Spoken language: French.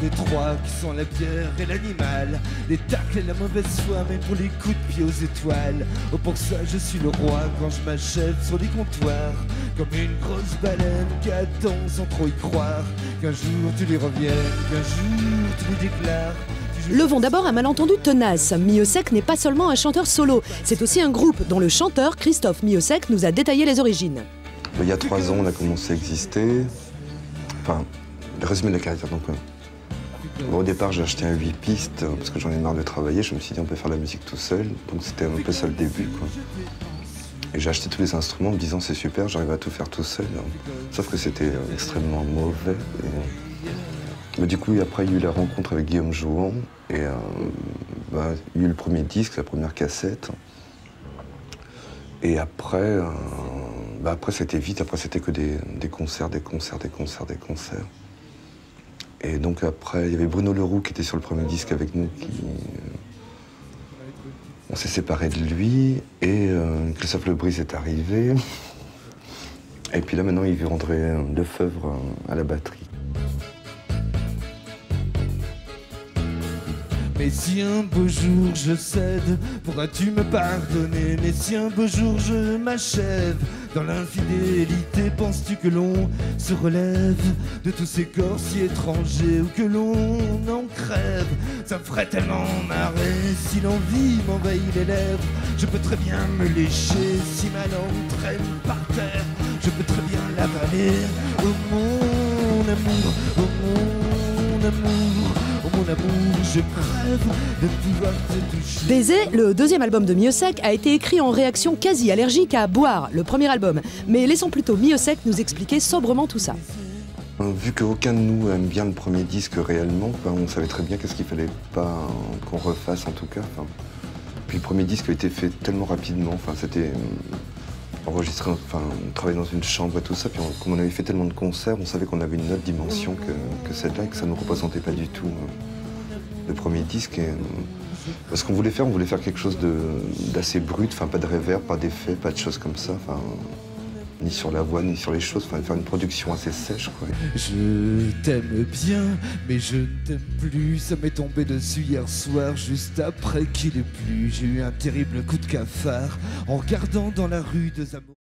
Les trois qui sont la bière et l'animal, les tacles et la mauvaise foi, mais pour les coups de pied aux étoiles. Oh, pour ça je suis le roi quand je m'achève sur les comptoirs, comme une grosse baleine qui attend sans trop y croire qu'un jour tu les reviennes, qu'un jour tu les déclares. Levons d'abord un malentendu tenace. Miossec n'est pas seulement un chanteur solo, c'est aussi un groupe dont le chanteur Christophe Miossec nous a détaillé les origines. Il y a 3 ans, on a commencé à exister. Enfin, le résumé de la carrière, donc. Bon, au départ, j'ai acheté un 8 pistes parce que j'en ai marre de travailler. Je me suis dit, on peut faire la musique tout seul. Donc, c'était un peu ça le début, quoi. Et j'ai acheté tous les instruments en me disant, c'est super, j'arrive à tout faire tout seul. Sauf que c'était extrêmement mauvais. Mais du coup, après, il y a eu la rencontre avec Guillaume Jouan. Et il y a eu le premier disque, la première cassette. Et après, après c'était vite. Après, c'était que des concerts. Et donc après, il y avait Bruno Leroux qui était sur le premier disque avec nous. On s'est séparés de lui et Christophe Lebris est arrivé. Et puis là, maintenant, il rendrait de Feuvre à la batterie. Mais si un beau jour je cède, pourras-tu me pardonner? Mais si un beau jour je m'achève dans l'infidélité, penses-tu que l'on se relève de tous ces corps si étrangers, ou que l'on en crève? Ça me ferait tellement marrer si l'envie m'envahit les lèvres. Je peux très bien me lécher si ma langue traîne par terre. Je peux très bien l'avaler. Oh mon amour, oh mon amour, mon amour, je crève de pouvoir te toucher. Baiser, le deuxième album de Miossec, a été écrit en réaction quasi allergique à Boire, le premier album. Mais laissons plutôt Miossec nous expliquer sobrement tout ça. Vu qu'aucun de nous aime bien le premier disque réellement, on savait très bien qu'est-ce qu'il fallait pas qu'on refasse en tout cas. Puis le premier disque a été fait tellement rapidement, c'était enregistré, on travaillait dans une chambre et tout ça. Puis comme on avait fait tellement de concerts, on savait qu'on avait une autre dimension que celle-là, que ça ne nous représentait pas du tout. Le premier disque, parce qu'on voulait faire, quelque chose d'assez brut, pas de reverb, pas d'effet, pas de choses comme ça, ni sur la voix, ni sur les choses, faire une production assez sèche, quoi. Je t'aime bien, mais je ne t'aime plus, ça m'est tombé dessus hier soir, juste après qu'il ait plu, j'ai eu un terrible coup de cafard en regardant dans la rue 2 amours.